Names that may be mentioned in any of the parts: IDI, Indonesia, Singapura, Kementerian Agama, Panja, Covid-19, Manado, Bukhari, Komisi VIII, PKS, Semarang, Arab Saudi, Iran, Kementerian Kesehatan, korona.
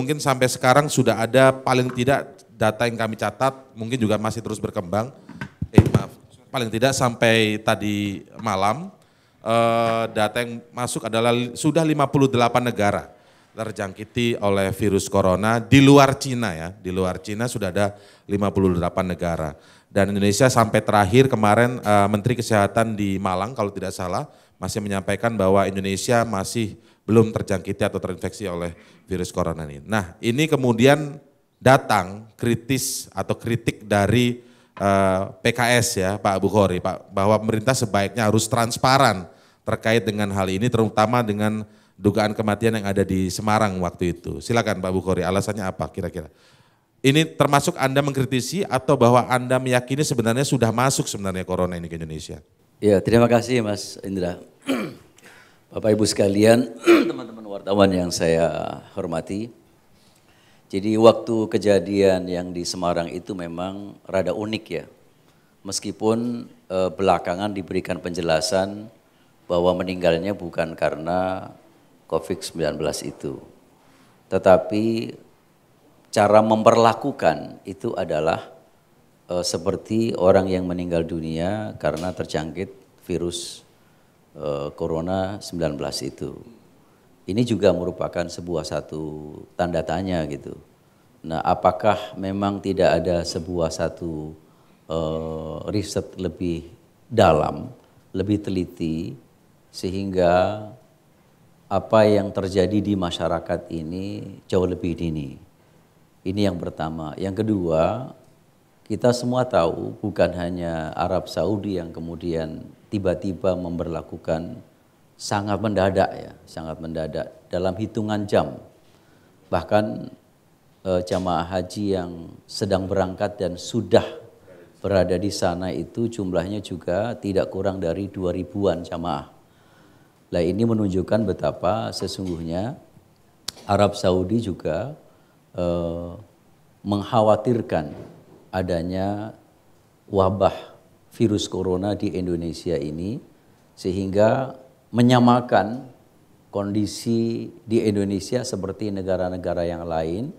Mungkin sampai sekarang sudah ada paling tidak data yang kami catat, mungkin juga masih terus berkembang. Paling tidak sampai tadi malam data yang masuk adalah sudah 58 negara terjangkiti oleh virus corona di luar Cina ya. Di luar Cina sudah ada 58 negara. Dan Indonesia sampai terakhir kemarin Menteri Kesehatan di Malang kalau tidak salah masih menyampaikan bahwa Indonesia masih belum terjangkiti atau terinfeksi oleh virus corona ini. Nah, ini kemudian datang kritis atau kritik dari PKS ya, Pak Bukhori, Pak, bahwa pemerintah sebaiknya harus transparan terkait dengan hal ini, terutama dengan dugaan kematian yang ada di Semarang waktu itu. Silakan Pak Bukhori, alasannya apa kira-kira? Ini termasuk Anda mengkritisi atau bahwa Anda meyakini sebenarnya sudah masuk sebenarnya corona ini ke Indonesia? Ya, terima kasih Mas Indra. Bapak Ibu sekalian, teman-teman wartawan yang saya hormati. Jadi waktu kejadian yang di Semarang itu memang rada unik ya. Meskipun belakangan diberikan penjelasan bahwa meninggalnya bukan karena Covid-19 itu. Tetapi cara memperlakukan itu adalah seperti orang yang meninggal dunia karena terjangkit virus Corona 19 itu. Ini juga merupakan satu tanda tanya gitu. Nah, apakah memang tidak ada satu riset lebih dalam, lebih teliti sehingga apa yang terjadi di masyarakat ini jauh lebih dini. Ini yang pertama. Yang kedua, kita semua tahu bukan hanya Arab Saudi yang kemudian tiba-tiba memberlakukan sangat mendadak ya, sangat mendadak dalam hitungan jam. Bahkan jamaah haji yang sedang berangkat dan sudah berada di sana itu jumlahnya juga tidak kurang dari 2000-an jamaah. Nah, ini menunjukkan betapa sesungguhnya Arab Saudi juga mengkhawatirkan adanya wabah virus corona di Indonesia ini sehingga menyamakan kondisi di Indonesia seperti negara-negara yang lain,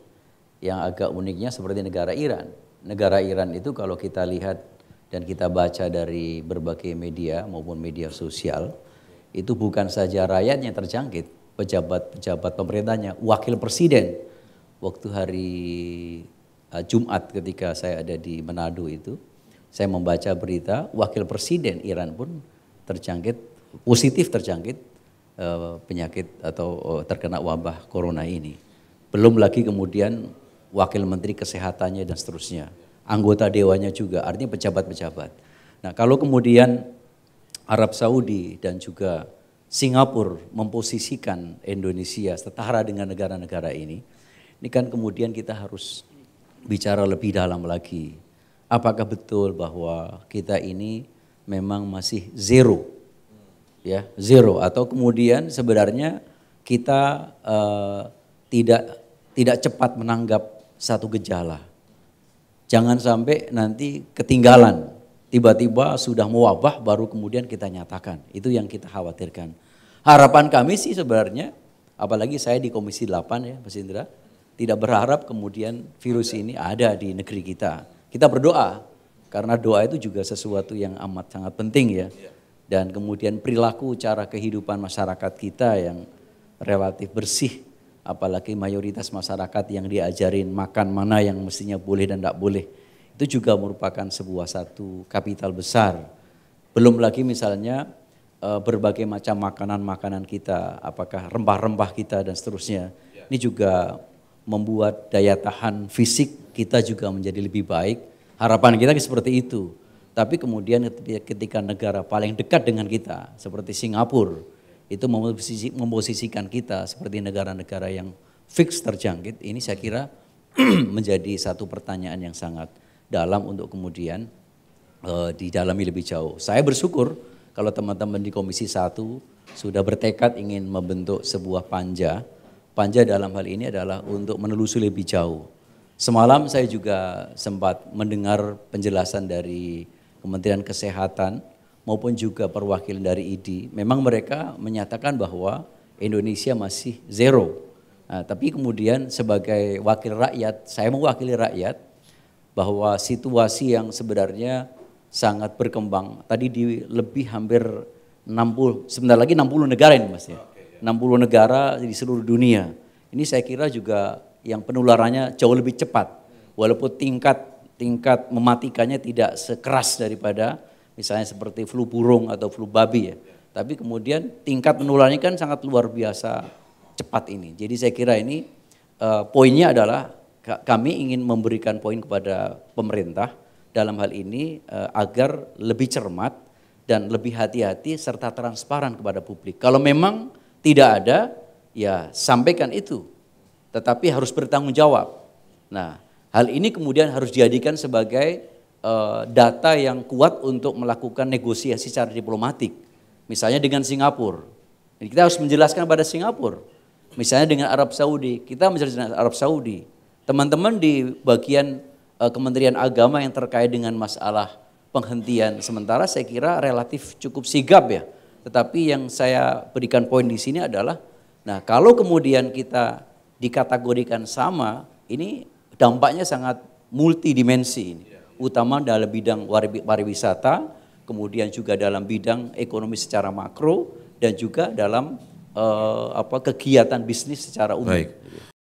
yang agak uniknya seperti negara Iran. Negara Iran itu kalau kita lihat dan kita baca dari berbagai media maupun media sosial, itu bukan saja rakyatnya terjangkit, pejabat-pejabat pemerintahnya, wakil presiden. Waktu hari Jumat ketika saya ada di Manado itu, saya membaca berita wakil presiden Iran pun terjangkit, positif terjangkit penyakit atau terkena wabah corona ini. Belum lagi kemudian wakil menteri kesehatannya dan seterusnya. Anggota dewanya juga, artinya pejabat-pejabat. Nah, kalau kemudian Arab Saudi dan juga Singapura memposisikan Indonesia setara dengan negara-negara ini kan kemudian kita harus bicara lebih dalam lagi. Apakah betul bahwa kita ini memang masih zero? Ya, zero, atau kemudian sebenarnya kita tidak cepat menanggap satu gejala. Jangan sampai nanti ketinggalan, tiba-tiba sudah mewabah baru kemudian kita nyatakan. Itu yang kita khawatirkan. Harapan kami sih sebenarnya, apalagi saya di Komisi 8 ya Mas Indra, tidak berharap kemudian virus ini ada di negeri kita. Kita berdoa, karena doa itu juga sesuatu yang amat sangat penting ya. Dan kemudian perilaku cara kehidupan masyarakat kita yang relatif bersih, apalagi mayoritas masyarakat yang diajarin makan mana yang mestinya boleh dan tidak boleh. Itu juga merupakan satu kapital besar. Belum lagi misalnya berbagai macam makanan-makanan kita, apakah rempah-rempah kita dan seterusnya. Ini juga membuat daya tahan fisik kita juga menjadi lebih baik. Harapan kita seperti itu. Tapi kemudian ketika negara paling dekat dengan kita, seperti Singapura, itu memposisikan kita seperti negara-negara yang fix terjangkit, ini saya kira menjadi satu pertanyaan yang sangat dalam untuk kemudian didalami lebih jauh. Saya bersyukur kalau teman-teman di Komisi 1 sudah bertekad ingin membentuk sebuah panja. Panja dalam hal ini adalah untuk menelusuri lebih jauh. Semalam saya juga sempat mendengar penjelasan dari Kementerian Kesehatan maupun juga perwakilan dari IDI, memang mereka menyatakan bahwa Indonesia masih zero. Tapi kemudian sebagai wakil rakyat, saya mewakili rakyat bahwa situasi yang sebenarnya sangat berkembang. Tadi di lebih hampir 60, sebentar lagi 60 negara ini Mas ya. 60 negara di seluruh dunia. Ini saya kira juga yang penularannya jauh lebih cepat. Walaupun tingkat mematikannya tidak sekeras daripada misalnya seperti flu burung atau flu babi ya. Tapi kemudian tingkat penularannya kan sangat luar biasa cepat ini. Jadi saya kira ini poinnya adalah kami ingin memberikan poin kepada pemerintah dalam hal ini agar lebih cermat dan lebih hati-hati serta transparan kepada publik. Kalau memang tidak ada, ya sampaikan itu, tetapi harus bertanggung jawab. Nah, hal ini kemudian harus dijadikan sebagai data yang kuat untuk melakukan negosiasi secara diplomatik. Misalnya dengan Singapura, kita harus menjelaskan pada Singapura. Misalnya dengan Arab Saudi, kita menjelaskan Arab Saudi. Teman-teman di bagian Kementerian Agama yang terkait dengan masalah penghentian sementara, saya kira relatif cukup sigap ya. Tetapi yang saya berikan poin di sini adalah, nah kalau kemudian kita dikategorikan sama, ini dampaknya sangat multidimensi ini. Utama dalam bidang pariwisata, kemudian juga dalam bidang ekonomi secara makro, dan juga dalam kegiatan bisnis secara umum. Baik.